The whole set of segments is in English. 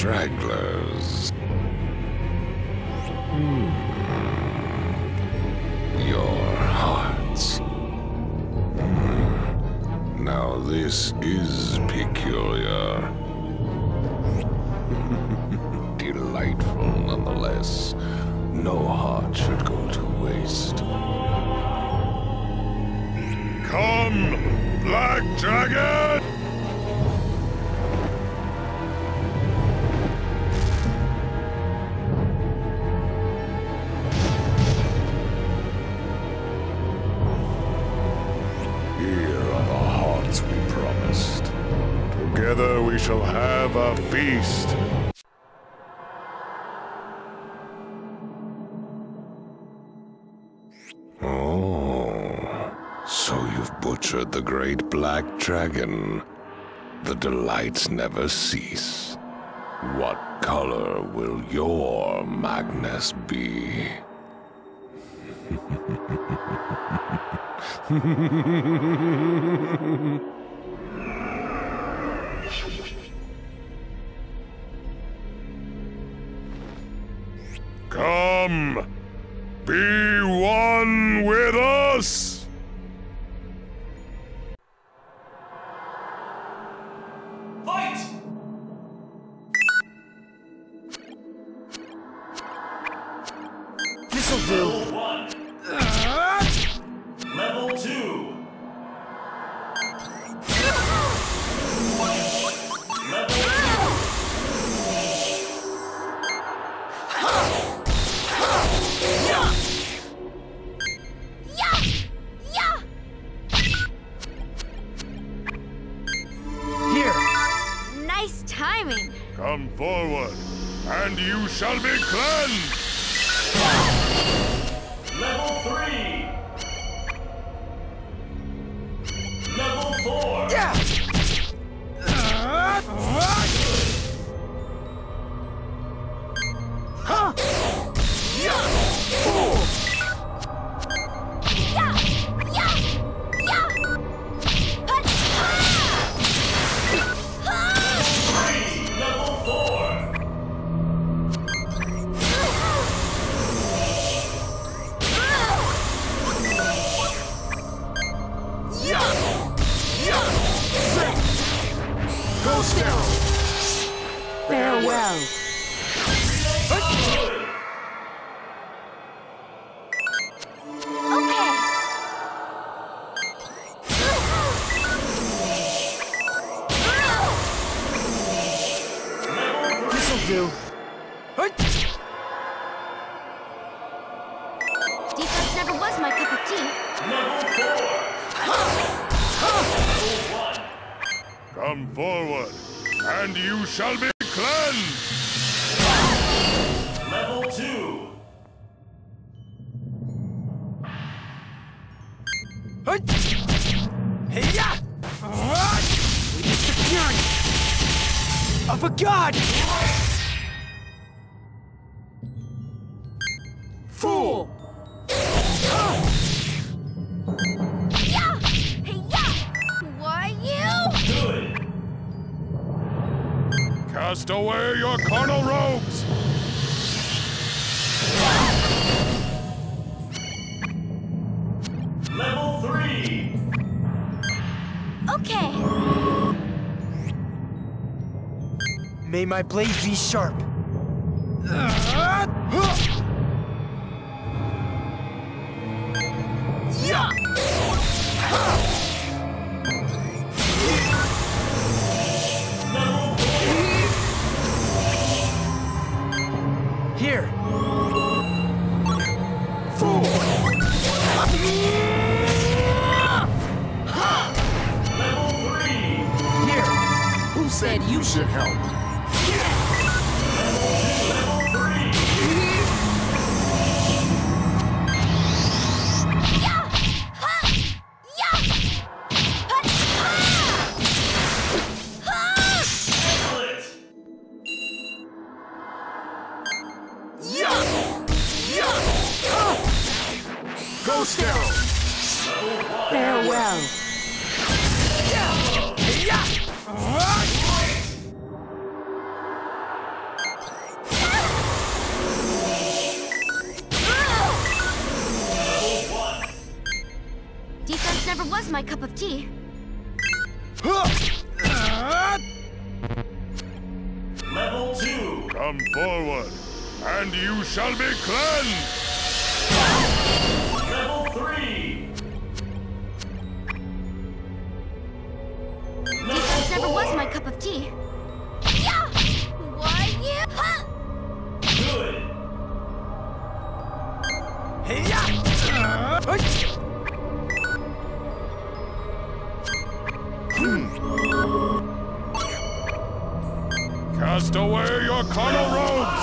stragglers. Your hearts. Now this is peculiar. Delightful nonetheless. No heart should go to waste. Come, Black Dragon! Here are the hearts we promised. Together we shall have a feast. So you've butchered the great black dragon. The delights never cease. What color will your Magnus be? Come, be one with us! Level 1. Level 2. Here. Nice timing. Come forward, and you shall be cleansed. Level 3! Level 4! Yeah. Huh? Yeah. Yeah. Yeah. Yeah. Farewell. Okay. This'll do. Defense never was my cup of tea. Level 4. Come forward, and you shall be cleansed! Level 2! Hey-ya! We need the fury of a god! Fool! Cast away your carnal robes! Level 3! Okay. May my blade be sharp. Said you should help. Go still. Farewell. Yeah. Yeah. All right. never was my cup of tea. Level 2. Come forward, and you shall be cleansed. Level 3. This never was my cup of tea. Why you? Good. Hey-ya! Cast away your carnal robes!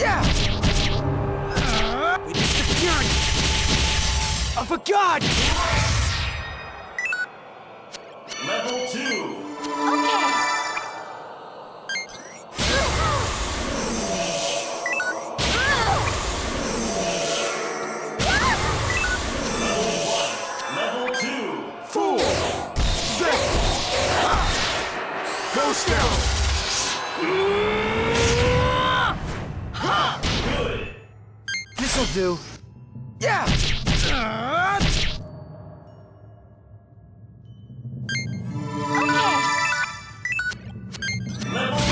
Yeah! We need the fury of a god! Level 2! Okay! Still. Good. This'll do. Yeah. Level 3.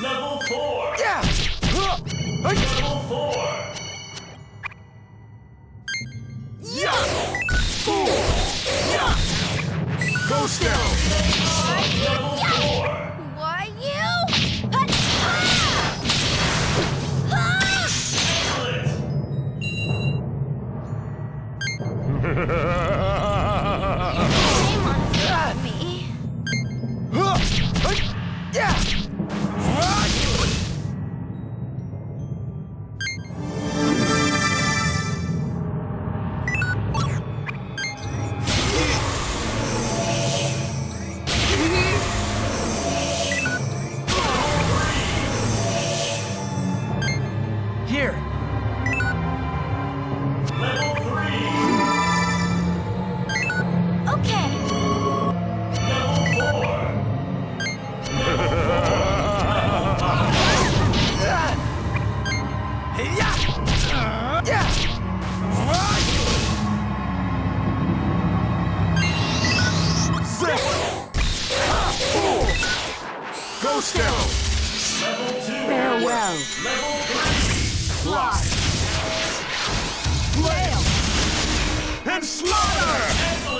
Level 4. Yeah. Level 4. Yeah. 4. Yeah. Go still. Slaughter!